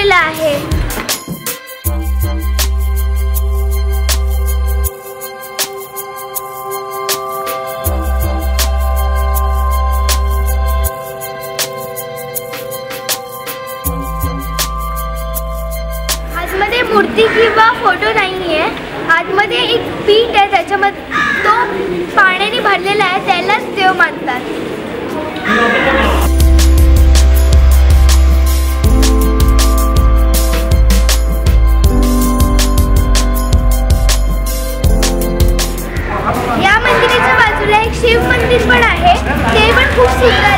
मिला है। आतमध्ये मूर्ती किंवा फोटो नहीं है, आतमध्ये एक पीठ है, त्याच्यामध्ये तो पाण्याने भरलेला है, त्यालाच देव मानतात। शिव मंदिर पण आहे, ते पण खूप सुंदर